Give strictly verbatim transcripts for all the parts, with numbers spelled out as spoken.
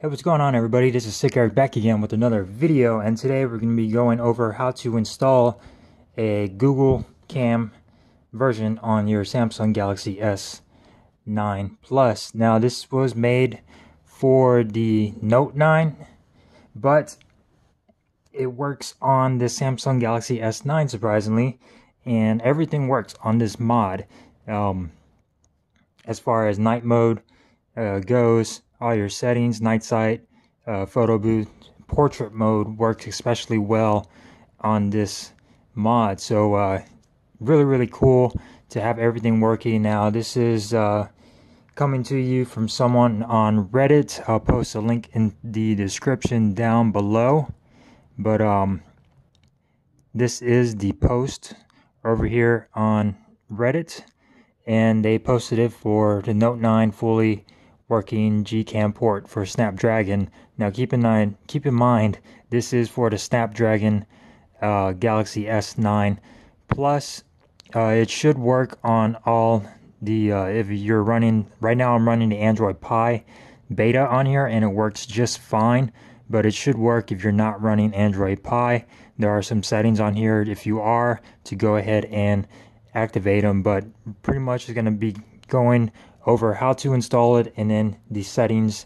Hey, what's going on everybody? This is Sick Eric back again with another video, and today we're going to be going over how to install a Google Cam version on your Samsung Galaxy S nine Plus. Now this was made for the Note nine, but it works on the Samsung Galaxy S nine surprisingly, and everything works on this mod um, as far as night mode uh, goes. All your settings, Night Sight, uh, photo booth, portrait mode works especially well on this mod. So uh, really, really cool to have everything working. Now this is uh, coming to you from someone on Reddit. I'll post a link in the description down below. But um, this is the post over here on Reddit, and they posted it for the Note nine fully working G Cam port for Snapdragon. Now keep in mind, keep in mind, this is for the Snapdragon uh, Galaxy S nine Plus. Uh, it should work on all the, uh, if you're running, right now I'm running the Android Pie beta on here and it works just fine, but it should work if you're not running Android Pie. There are some settings on here, if you are, to go ahead and activate them, but pretty much it's gonna be going over how to install it and then the settings.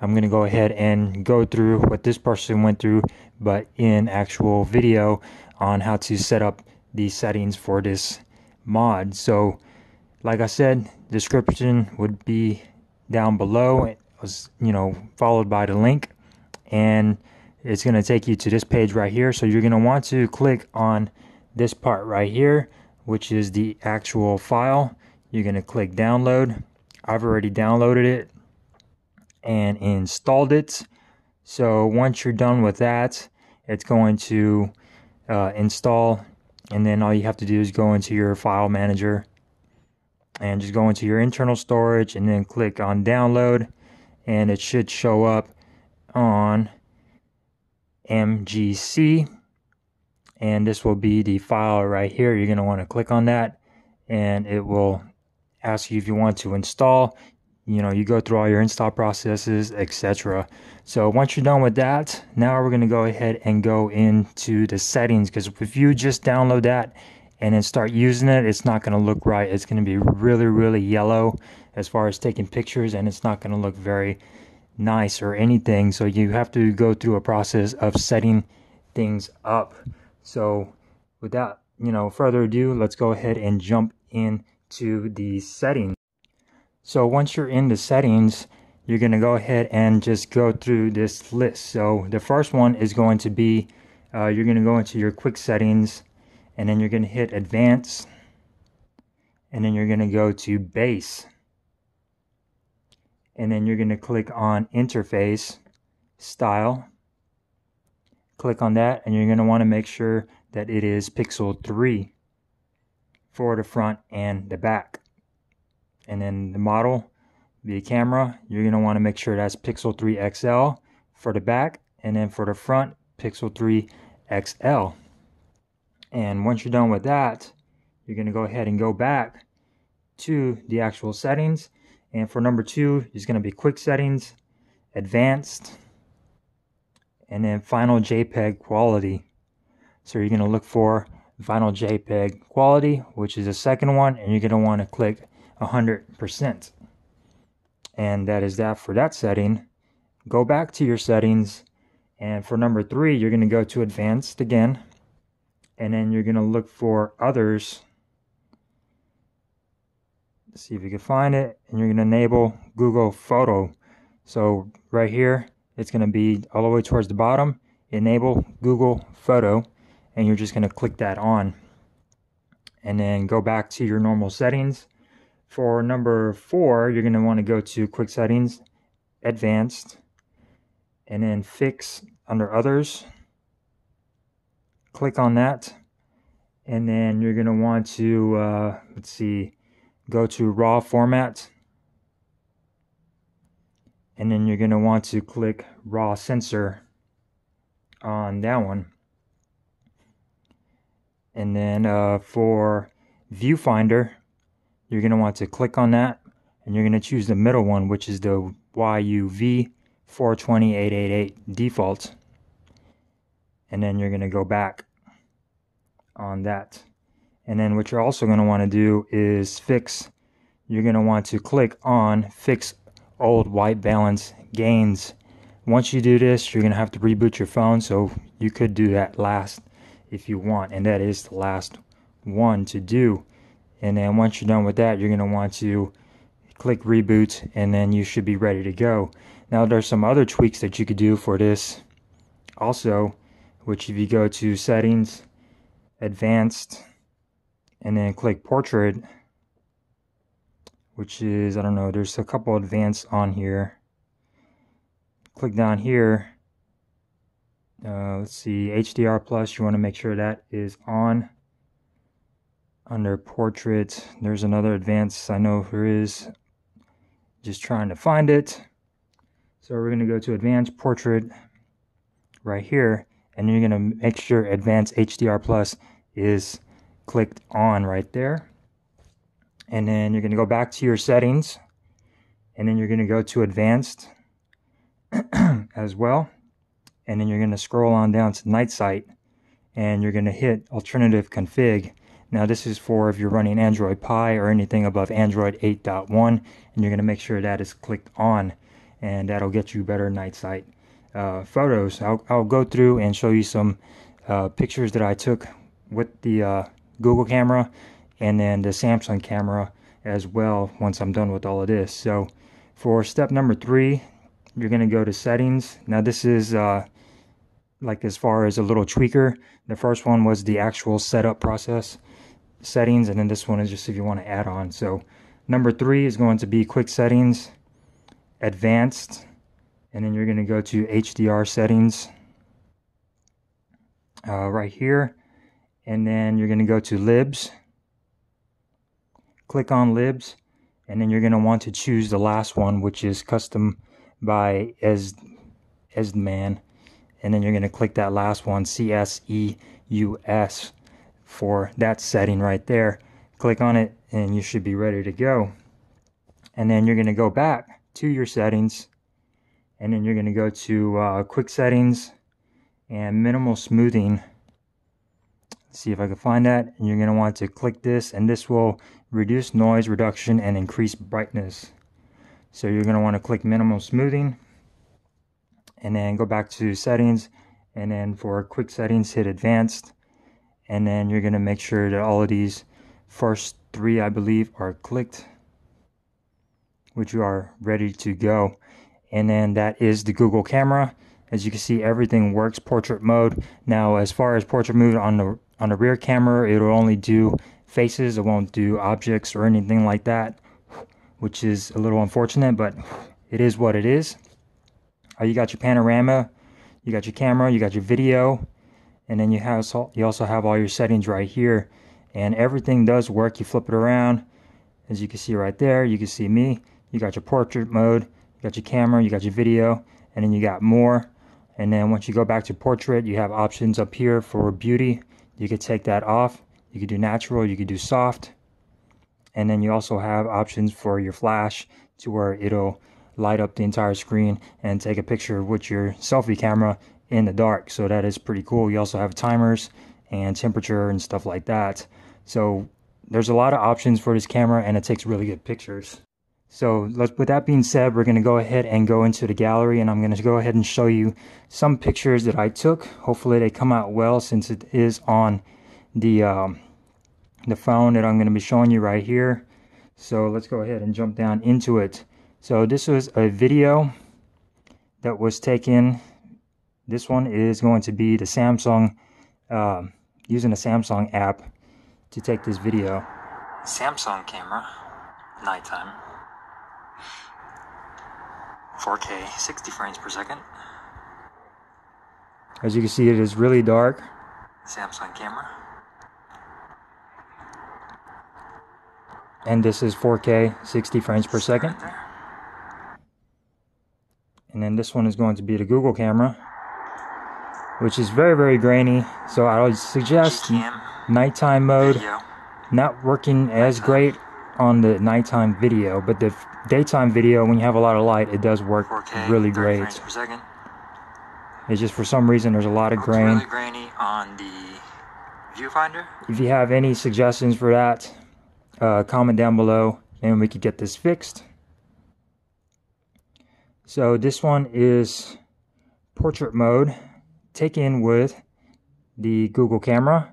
I'm gonna go ahead and go through what this person went through, but in actual video on how to set up the settings for this mod. So like I said, description would be down below, it was, you know, followed by the link, and it's gonna take you to this page right here. So you're gonna want to click on this part right here, which is the actual file. You're gonna click download. I've already downloaded it and installed it. So once you're done with that, it's going to uh, install, and then all you have to do is go into your file manager and just go into your internal storage and then click on download, and it should show up on M G C, and this will be the file right here. You're gonna want to click on that and it will ask you if you want to install. You know, you go through all your install processes, et cetera. So once you're done with that, now we're gonna go ahead and go into the settings, because if you just download that and then start using it, it's not gonna look right. It's gonna be really, really yellow as far as taking pictures, and it's not gonna look very nice or anything. So you have to go through a process of setting things up. So without, you know, further ado, let's go ahead and jump in to the settings. So once you're in the settings, you're going to go ahead and just go through this list. So the first one is going to be uh, you're going to go into your quick settings, and then you're going to hit advanced, and then you're going to go to base, and then you're going to click on interface style, click on that, and you're going to want to make sure that it is Pixel three for the front and the back. And then the model, the camera, you're going to want to make sure that's Pixel three X L for the back, and then for the front, Pixel three X L. And once you're done with that, you're going to go ahead and go back to the actual settings, and for number two is going to be quick settings, advanced, and then final JPEG quality. So you're going to look for final JPEG quality, which is the second one, and you're going to want to click one hundred percent. And that is that for that setting. Go back to your settings, and for number three, you're going to go to advanced again, and then you're going to look for others. Let's see if you can find it, and you're going to enable Google Photo. So right here, it's going to be all the way towards the bottom, enable Google Photo, and you're just going to click that on, and then go back to your normal settings. For number four, you're going to want to go to quick settings, advanced, and then fix under others, click on that, and then you're going to want to uh, let's see, go to raw format, and then you're going to want to click raw sensor on that one. And then uh, for viewfinder, you're going to want to click on that, and you're going to choose the middle one, which is the Y U V four twenty eight eighty-eight default, and then you're going to go back on that. And then what you're also going to want to do is fix, you're going to want to click on fix old white balance gains. Once you do this, you're going to have to reboot your phone, so you could do that last if you want, and that is the last one to do. And then once you're done with that, you're going to want to click reboot, and then you should be ready to go. Now there's some other tweaks that you could do for this also, which if you go to settings, advanced, and then click portrait, which is, I don't know, there's a couple advanced on here. Click down here, uh, let's see, H D R plus, you want to make sure that is on. Under portrait, there's another advanced, I know there is, just trying to find it. So we're going to go to advanced portrait right here, and you're going to make sure advanced H D R plus is clicked on right there. And then you're going to go back to your settings, and then you're going to go to advanced as well, and then you're going to scroll on down to Night Sight, and you're going to hit alternative config. Now this is for if you're running Android Pie or anything above Android eight point one, and you're going to make sure that is clicked on, and that'll get you better night sight uh, photos. I'll, I'll go through and show you some uh, pictures that I took with the uh, Google camera and then the Samsung camera as well once I'm done with all of this. So for step number three, you're going to go to settings. Now this is uh, like as far as a little tweaker. The first one was the actual setup process settings, and then this one is just if you want to add on. So number three is going to be quick settings, advanced, and then you're going to go to H D R settings uh, right here, and then you're going to go to libs, click on libs, and then you're going to want to choose the last one, which is custom by Es Esman, and then you're going to click that last one, C S E U S, for that setting right there. Click on it and you should be ready to go. And then you're going to go back to your settings, and then you're going to go to uh, quick settings and minimal smoothing. Let's see if I can find that. And you're going to want to click this, and this will reduce noise reduction and increase brightness. So you're going to want to click minimal smoothing, and then go back to settings, and then for quick settings hit advanced. And then you're going to make sure that all of these first three, I believe, are clicked, which you are ready to go. And then that is the Google camera. As you can see, everything works portrait mode. Now, as far as portrait mode on the on the rear camera, it'll only do faces. It won't do objects or anything like that, which is a little unfortunate, but it is what it is. Uh, you got your panorama, you got your camera, you got your video. And then you have you also have all your settings right here, and everything does work. You flip it around, as you can see right there. You can see me. You got your portrait mode, you got your camera, you got your video, and then you got more. And then once you go back to portrait, you have options up here for beauty. You could take that off. You could do natural. You could do soft. And then you also have options for your flash, to where it'll light up the entire screen and take a picture with your selfie camera in the dark. So that is pretty cool. You also have timers and temperature and stuff like that. So there's a lot of options for this camera, and it takes really good pictures. So let's, with that being said, we're going to go ahead and go into the gallery, and I'm going to go ahead and show you some pictures that I took. Hopefully they come out well, since it is on the um, the phone that I'm going to be showing you right here. So let's go ahead and jump down into it. So this was a video that was taken. This one is going to be the Samsung, uh, using the Samsung app to take this video. Samsung camera, nighttime, four K, sixty frames per second. As you can see, it is really dark. Samsung camera. And this is four K, sixty frames per second. Right there. And then this one is going to be the Google camera, which is very, very grainy. So I would suggest G T M, nighttime mode, video, not working as great on the nighttime video, but the daytime video, when you have a lot of light, it does work four K, really great. It's just for some reason there's a lot of Looks grain. Really grainy on the viewfinder. If you have any suggestions for that, uh, comment down below and we could get this fixed. So this one is portrait mode, taken with the Google camera,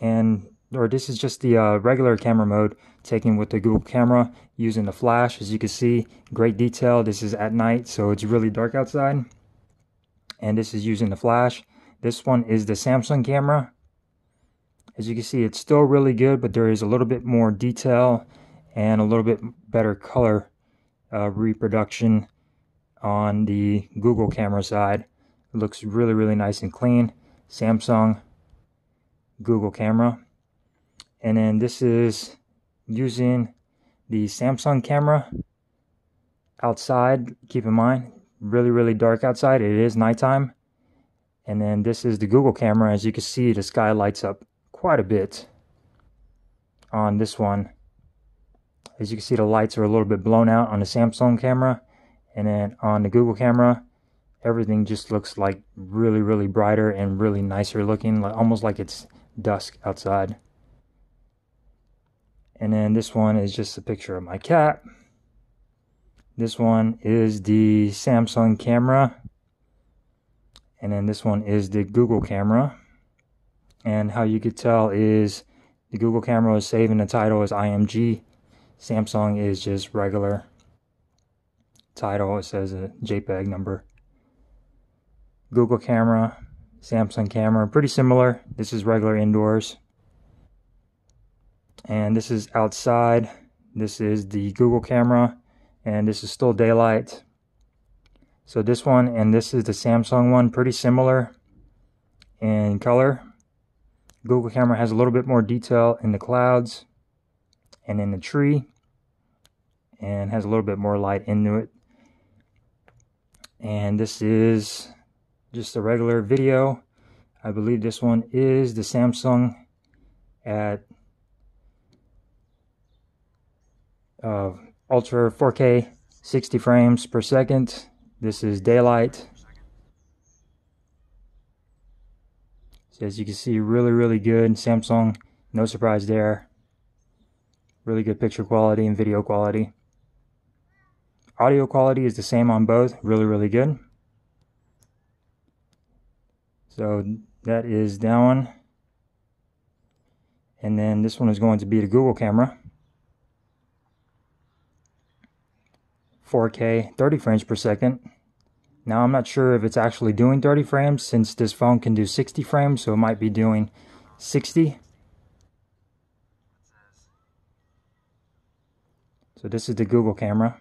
and or this is just the uh, regular camera mode, taken with the Google camera using the flash. As you can see, great detail. This is at night, so it's really dark outside. And this is using the flash. This one is the Samsung camera. As you can see, it's still really good, but there is a little bit more detail and a little bit better color uh, reproduction on the Google camera side. It looks really, really nice and clean. Samsung, Google camera. And then this is using the Samsung camera outside. Keep in mind, really, really dark outside. It is nighttime. And then this is the Google camera. As you can see, the sky lights up quite a bit on this one. As you can see, the lights are a little bit blown out on the Samsung camera. And then on the Google camera, everything just looks like really, really brighter and really nicer looking, like almost like it's dusk outside. And then this one is just a picture of my cat. This one is the Samsung camera, and then this one is the Google camera. And how you could tell is the Google camera is saving the title as I M G. Samsung is just regular title. It says a JPEG number. Google camera, Samsung camera, pretty similar. This is regular indoors. And this is outside. This is the Google camera. And this is still daylight. So this one and this is the Samsung one, pretty similar in color. Google camera has a little bit more detail in the clouds and in the tree, and has a little bit more light into it. And this is just a regular video. I believe this one is the Samsung at uh, Ultra four K sixty frames per second. This is daylight. So as you can see, really, really good. Samsung, no surprise there. Really good picture quality and video quality. Audio quality is the same on both. Really, really good. So that is that one. And then this one is going to be the Google camera. four K thirty frames per second. Now I'm not sure if it's actually doing thirty frames, since this phone can do sixty frames, so it might be doing sixty. So this is the Google camera.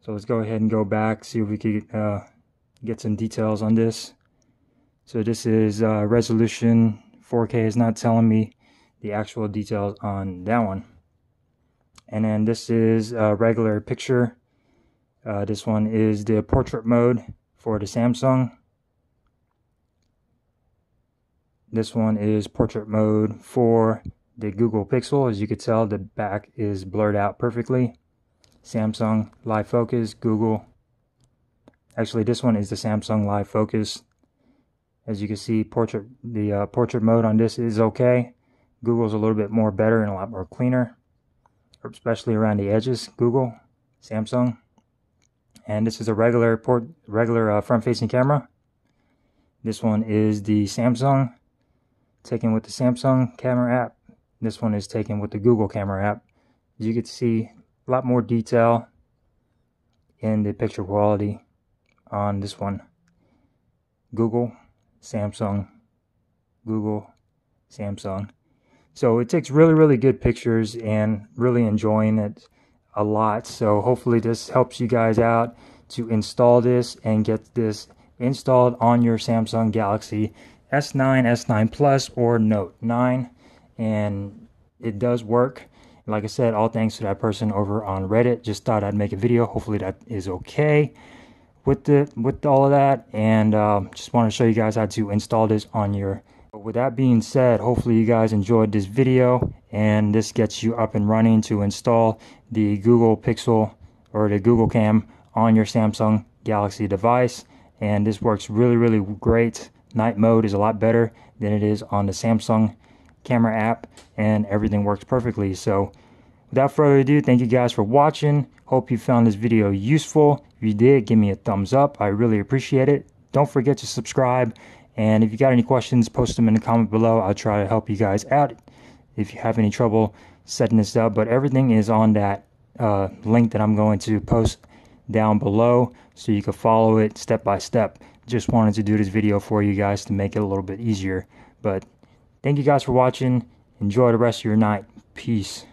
So let's go ahead and go back, see if we could uh, get some details on this. So this is uh, resolution. four K is not telling me the actual details on that one. And then this is a regular picture. Uh, this one is the portrait mode for the Samsung. This one is portrait mode for the Google Pixel. As you can tell, the back is blurred out perfectly. Samsung Live Focus, Google. Actually, this one is the Samsung Live Focus. As you can see, portrait the uh, portrait mode on this is okay. Google's a little bit more better and a lot more cleaner, especially around the edges. Google, Samsung, and this is a regular port, regular uh, front-facing camera. This one is the Samsung, taken with the Samsung camera app. This one is taken with the Google camera app. As you can see, a lot more detail in the picture quality on this one. Google, Samsung, Google, Samsung. So it takes really, really good pictures and really enjoying it a lot. So hopefully this helps you guys out to install this and get this installed on your Samsung Galaxy S nine, S nine Plus, or Note nine. And it does work. Like I said, all thanks to that person over on Reddit. Just thought I'd make a video. Hopefully that is okay with, the, with all of that. And uh, just want to show you guys how to install this on your But with that being said, hopefully you guys enjoyed this video and this gets you up and running to install the Google Pixel or the Google Cam on your Samsung Galaxy device. And this works really, really great. Night mode is a lot better than it is on the Samsung camera app, and everything works perfectly. So without further ado, thank you guys for watching. Hope you found this video useful. If you did, give me a thumbs up. I really appreciate it. Don't forget to subscribe. And if you got any questions, post them in the comment below. I'll try to help you guys out if you have any trouble setting this up. But everything is on that uh, link that I'm going to post down below, so you can follow it step by step. Just wanted to do this video for you guys to make it a little bit easier. But thank you guys for watching. Enjoy the rest of your night. Peace.